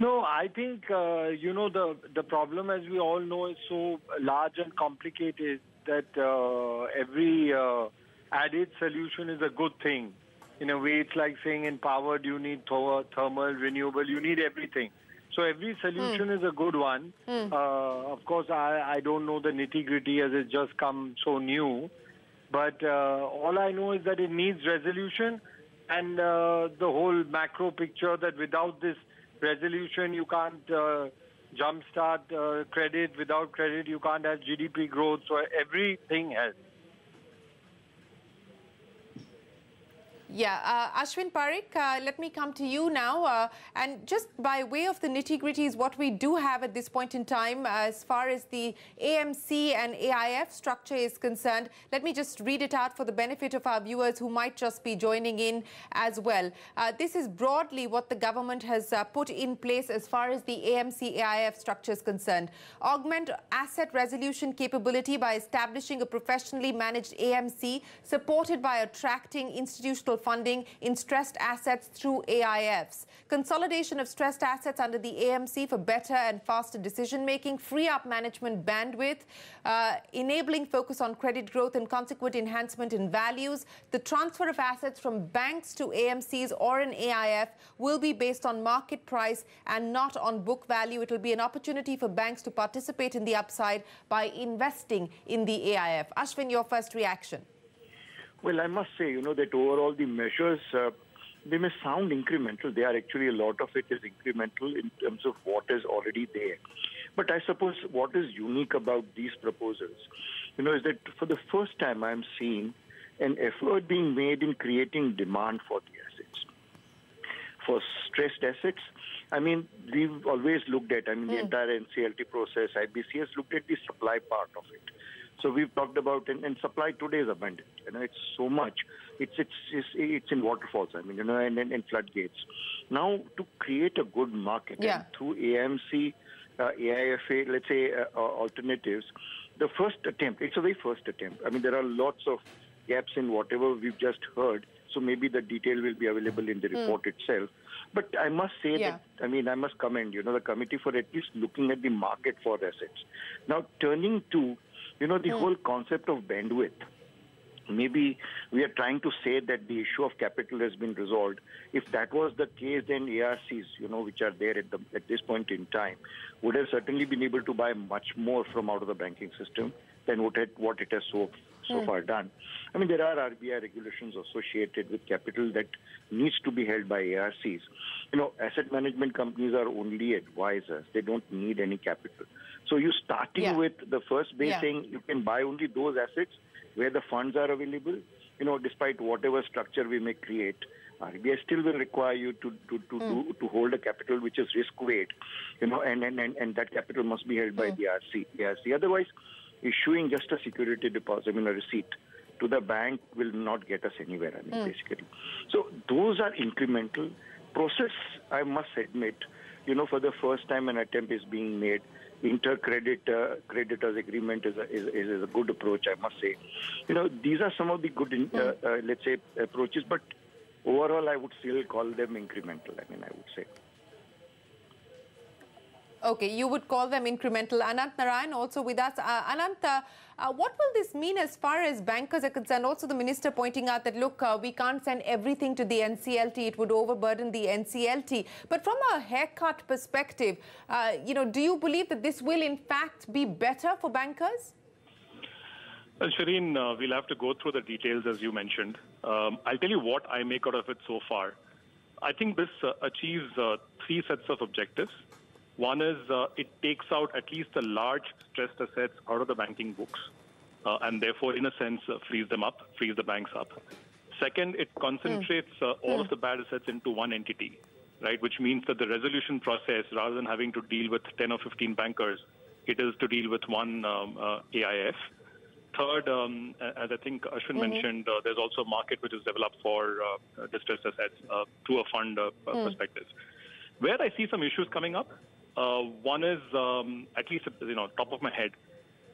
No, I think, you know, the problem, as we all know, is so large and complicated that every added solution is a good thing. In a way, it's like saying in power, you need thermal, renewable, you need everything. So every solution is a good one. Of course, I don't know the nitty-gritty as it's just come so new. But all I know is that it needs resolution, and the whole macro picture that without this resolution, you can't jumpstart credit. Without credit, you can't have GDP growth. So everything helps. Yeah, Ashwin Parekh, let me come to you now. And just by way of the nitty-gritties, what we do have at this point in time as far as the AMC and AIF structure is concerned, let me just read it out for the benefit of our viewers who might just be joining in as well. This is broadly what the government has put in place as far as the AMC-AIF structure is concerned. Augment asset resolution capability by establishing a professionally managed AMC supported by attracting institutional funding in stressed assets through AIFs. Consolidation of stressed assets under the AMC for better and faster decision-making, free up management bandwidth, enabling focus on credit growth and consequent enhancement in values. The transfer of assets from banks to AMCs or an AIF will be based on market price and not on book value. It will be an opportunity for banks to participate in the upside by investing in the AIF. Ashwin, your first reaction. Well, I must say, you know, that overall the measures, they may sound incremental. They are actually, a lot of it is incremental in terms of what is already there. But I suppose what is unique about these proposals, you know, is that for the first time I'm seeing an effort being made in creating demand for the assets. For stressed assets, I mean, we've always looked at, I mean, the entire NCLT process, IBC has looked at the supply part of it. So we've talked about, and supply today is abundant. You know, it's so much. It's in waterfalls, I mean, you know, and floodgates. Now, to create a good market through AMC, AIFA, let's say alternatives, the first attempt, it's a very first attempt. I mean, there are lots of gaps in whatever we've just heard. So maybe the detail will be available in the report itself. But I must say that, I mean, I must commend, you know, the committee for at least looking at the market for assets. Now, turning to, you know, the whole concept of bandwidth. Maybe we are trying to say that the issue of capital has been resolved. If that was the case, then ARCs, you know, which are there at this point in time, would have certainly been able to buy much more from out of the banking system than what it has so far done. I mean, there are RBI regulations associated with capital that needs to be held by ARCs. You know, asset management companies are only advisors. They don't need any capital. So you're starting with the first base saying you can buy only those assets where the funds are available. You know, despite whatever structure we may create, RBI still will require you to hold a capital which is risk weight, you know, and that capital must be held by the ARC. Otherwise, issuing just a security deposit, I mean a receipt, to the bank will not get us anywhere, I mean, basically. So those are incremental process, I must admit. You know, for the first time an attempt is being made. Inter-creditors agreement is a good approach, I must say. You know, these are some of the good, let's say, approaches, but overall I would still call them incremental, I mean, I would say. Okay, you would call them incremental. Anant Narayan also with us. Anant, what will this mean as far as bankers are concerned? Also the minister pointing out that, look, we can't send everything to the NCLT. It would overburden the NCLT. But from a haircut perspective, you know, do you believe that this will in fact be better for bankers? Well, Shireen, we'll have to go through the details as you mentioned. I'll tell you what I make out of it so far. I think this achieves three sets of objectives. One is it takes out at least the large stressed assets out of the banking books and therefore, in a sense, frees them up, frees the banks up. Second, it concentrates all of the bad assets into one entity, right, which means that the resolution process, rather than having to deal with 10 or 15 bankers, it is to deal with one AIF. Third, as I think Ashwin mentioned, there's also a market which is developed for distressed assets through a fund perspective. Where I see some issues coming up, one is, at least, you know, top of my head,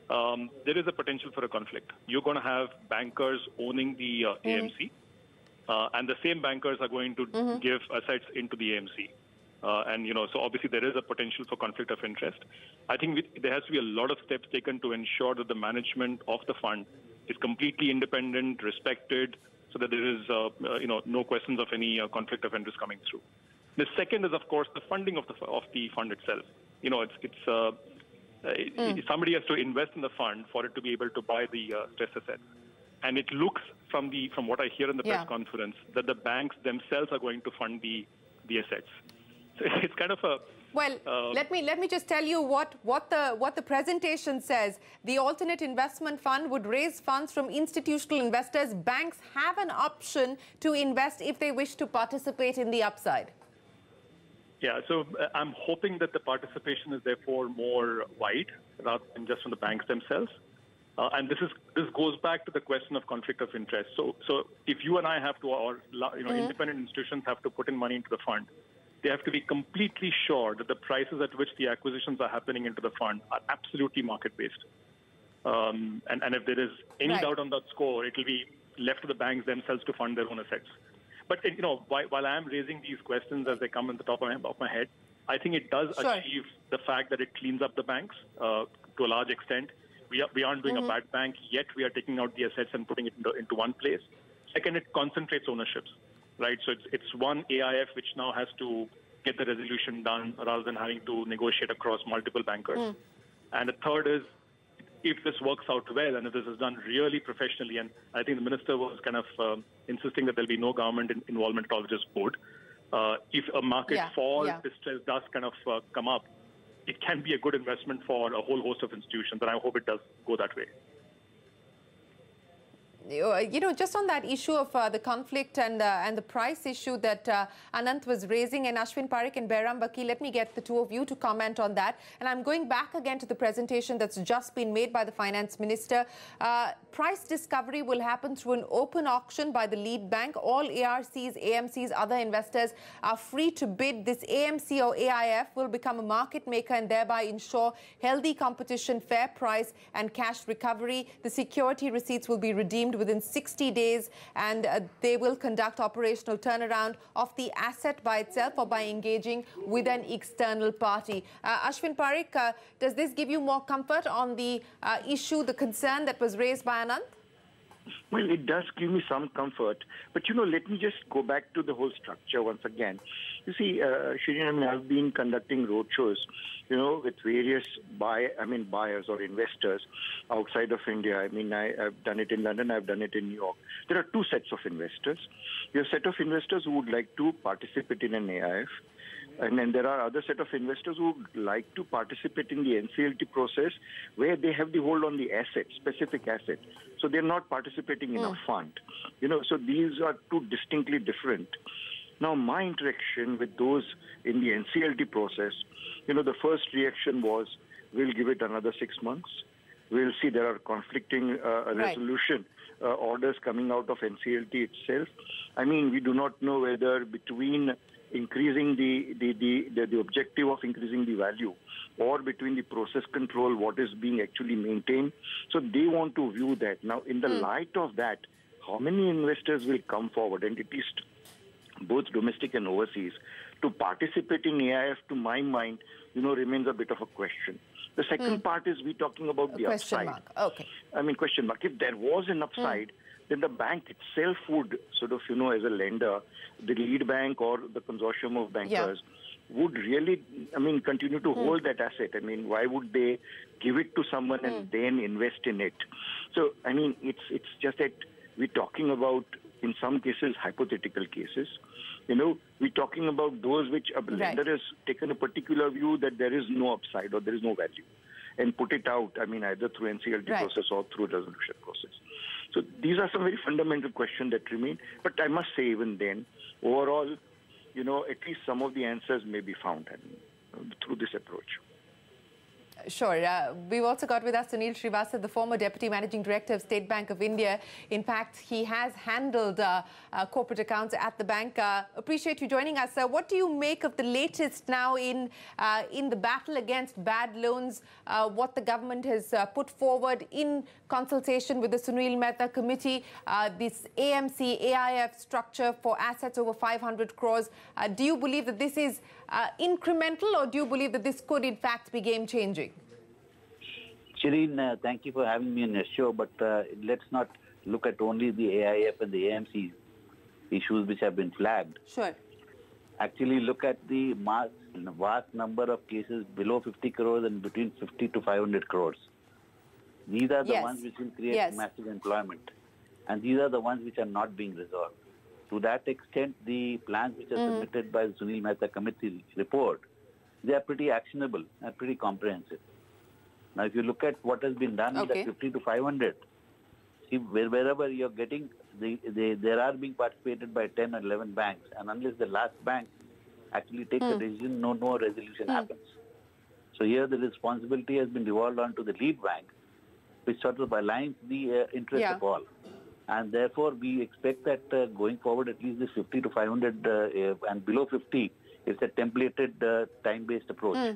there is a potential for a conflict. You're going to have bankers owning the AMC, and the same bankers are going to give assets into the AMC. And, you know, so obviously there is a potential for conflict of interest. I think there has to be a lot of steps taken to ensure that the management of the fund is completely independent, respected, so that there is, you know, no questions of any conflict of interest coming through. The second is, of course, the funding of the fund itself. You know, somebody has to invest in the fund for it to be able to buy the stress assets. And it looks from what I hear in the press conference that the banks themselves are going to fund the assets. So it's kind of a. Well, let me just tell you what the presentation says. The alternate investment fund would raise funds from institutional investors. Banks have an option to invest if they wish to participate in the upside. Yeah, so I'm hoping that the participation is therefore more wide rather than just from the banks themselves. And this goes back to the question of conflict of interest. So if you and I have to, or you know, independent institutions have to put in money into the fund, they have to be completely sure that the prices at which the acquisitions are happening into the fund are absolutely market-based. And if there is any doubt on that score, it will be left to the banks themselves to fund their own assets. But, you know, while I'm raising these questions as they come in the top of my head, I think it does achieve the fact that it cleans up the banks to a large extent. We aren't doing a bad bank, yet we are taking out the assets and putting it into one place. Second, it concentrates ownerships, right? So it's one AIF which now has to get the resolution done rather than having to negotiate across multiple bankers. And the third is, if this works out well and if this is done really professionally, and I think the minister was kind of insisting that there'll be no government involvement at all, just board. If a market distress does kind of come up, it can be a good investment for a whole host of institutions, and I hope it does go that way. You know, just on that issue of the conflict and the price issue that Anant was raising, and Ashwin Parekh and Behram Vakil, let me get the two of you to comment on that. And I'm going back again to the presentation that's just been made by the finance minister. Price discovery will happen through an open auction by the lead bank. All ARCs, AMCs, other investors are free to bid. This AMC or AIF will become a market maker and thereby ensure healthy competition, fair price, and cash recovery. The security receipts will be redeemed within 60 days, and they will conduct operational turnaround of the asset by itself or by engaging with an external party. Ashwin Parekh, does this give you more comfort on the issue, the concern that was raised by Anant? Well, it does give me some comfort. But, you know, let me just go back to the whole structure once again. You see, Shireen, I mean, I've been conducting roadshows, you know, with various buyers or investors outside of India. I mean, I've done it in London, I've done it in New York. There are two sets of investors. There are a set of investors who would like to participate in an AIF. And then there are other set of investors who would like to participate in the NCLT process where they have the hold on the asset, specific asset. So they're not participating in a fund. You know, so these are two distinctly different. Now, my interaction with those in the NCLT process, you know, the first reaction was, we'll give it another 6 months. we'll see there are conflicting resolution orders coming out of NCLT itself. I mean, we do not know whether between increasing the objective of increasing the value or between the process control, what is being actually maintained. So they want to view that. Now, in the light of that, how many investors will come forward, and at least both domestic and overseas, to participate in AIF, to my mind, you know, remains a bit of a question. The second part is we're talking about the upside. Okay. I mean, question mark. If there was an upside, then the bank itself would sort of, you know, as a lender, the lead bank or the consortium of bankers would really, I mean, continue to hold that asset. I mean, why would they give it to someone and then invest in it? So, I mean, it's just that we're talking about, in some cases, hypothetical cases. You know, we're talking about those which a lender has taken a particular view that there is no upside or there is no value, and put it out, I mean, either through NCLT process or through resolution process. So these are some very fundamental questions that remain. But I must say, even then, overall, you know, at least some of the answers may be found through this approach. Sure. We've also got with us Sunil Srivasa, the former Deputy Managing Director of State Bank of India. In fact, he has handled corporate accounts at the bank. Appreciate you joining us, sir. What do you make of the latest now in the battle against bad loans, what the government has put forward in consultation with the Sunil Mehta Committee, this AMC, AIF structure for assets over 500 crores. Do you believe that this is incremental, or do you believe that this could in fact be game-changing? Shireen, thank you for having me on your show, but let's not look at only the AIF and the AMC issues which have been flagged. Sure. Actually, look at the vast number of cases below 50 crores and between 50 to 500 crores. These are the ones which will create massive employment, and these are the ones which are not being resolved. To that extent, the plans which are submitted by the Sunil Mehta Committee report, they are pretty actionable and pretty comprehensive. Now, if you look at what has been done in the 50 to 500, see, wherever you're getting, there are being participated by 10 or 11 banks. And unless the last bank actually takes a decision, no resolution happens. So here the responsibility has been devolved onto the lead bank, which sort of aligns the interest of all. And therefore, we expect that going forward, at least this 50 to 500 and below 50 is a templated time-based approach.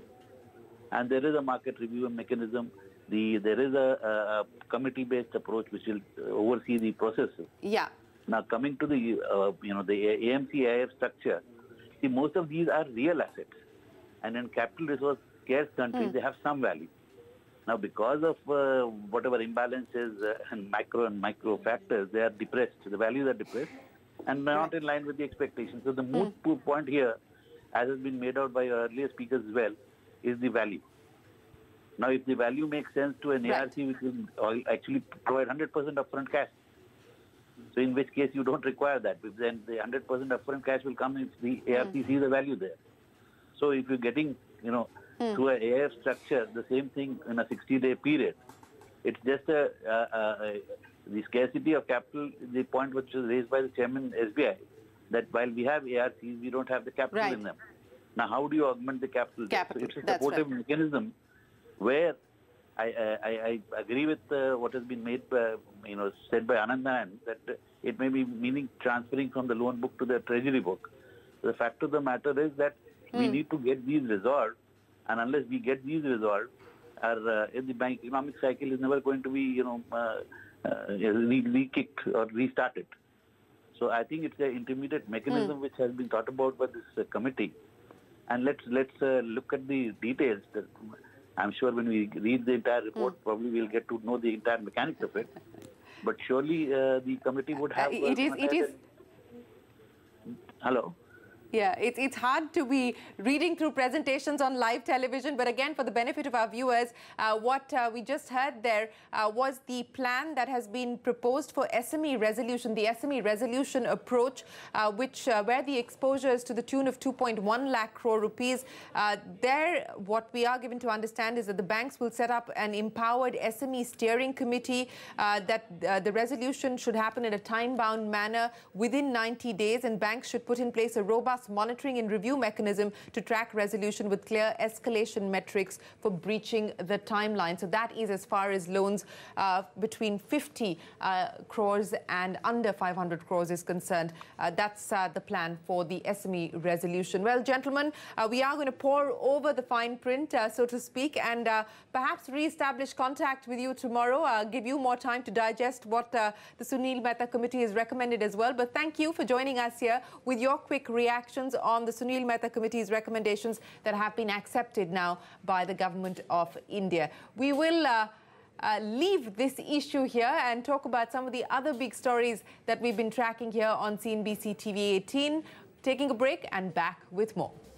And there is a market review mechanism. There is a committee-based approach which will oversee the processes. Yeah. Now, coming to the you know, the AMC AIF structure, see, most of these are real assets, and in capital resource scarce countries, they have some value. Now, because of whatever imbalances and micro factors, they are depressed. The values are depressed and not in line with the expectations. So the point here, as has been made out by your earlier speakers as well, is the value. Now, if the value makes sense to an ARC, which will actually provide 100% upfront cash, so in which case you don't require that. Then the 100% upfront cash will come if the ARC sees the value there. So if you're getting, you know, to an AIF structure, the same thing in a 60-day period. It's just the scarcity of capital, the point which was raised by the chairman SBI, that while we have ARCs, we don't have the capital in them. Now, how do you augment the capital? So it's a supportive mechanism where I agree with what has been made, you know, said by Anant Narayan, that it may be meaning transferring from the loan book to the treasury book. The fact of the matter is that we need to get these resolved. And unless we get these resolved, our the bank economic cycle is never going to be, you know, re-kicked or restarted. So I think it's an intermediate mechanism which has been thought about by this committee. And let's look at the details. I'm sure when we read the entire report, probably we'll get to know the entire mechanics of it. But surely the committee would have. It is. Hello. Yeah, it's hard to be reading through presentations on live television, but again, for the benefit of our viewers, what we just heard there was the plan that has been proposed for SME resolution, the SME resolution approach, which where the exposure is to the tune of 2.1 lakh crore rupees. There, what we are given to understand is that the banks will set up an empowered SME steering committee, that the resolution should happen in a time-bound manner within 90 days, and banks should put in place a robust robust monitoring and review mechanism to track resolution with clear escalation metrics for breaching the timeline. So that is as far as loans between 50 crores and under 500 crores is concerned. That's the plan for the SME resolution. Well, gentlemen, we are going to pore over the fine print, so to speak, and perhaps re-establish contact with you tomorrow, give you more time to digest what the Sunil Mehta Committee has recommended as well. But thank you for joining us here with your quick reactions on the Sunil Mehta Committee's recommendations that have been accepted now by the Government of India. We will leave this issue here and talk about some of the other big stories that we've been tracking here on CNBC TV 18. Taking a break and back with more.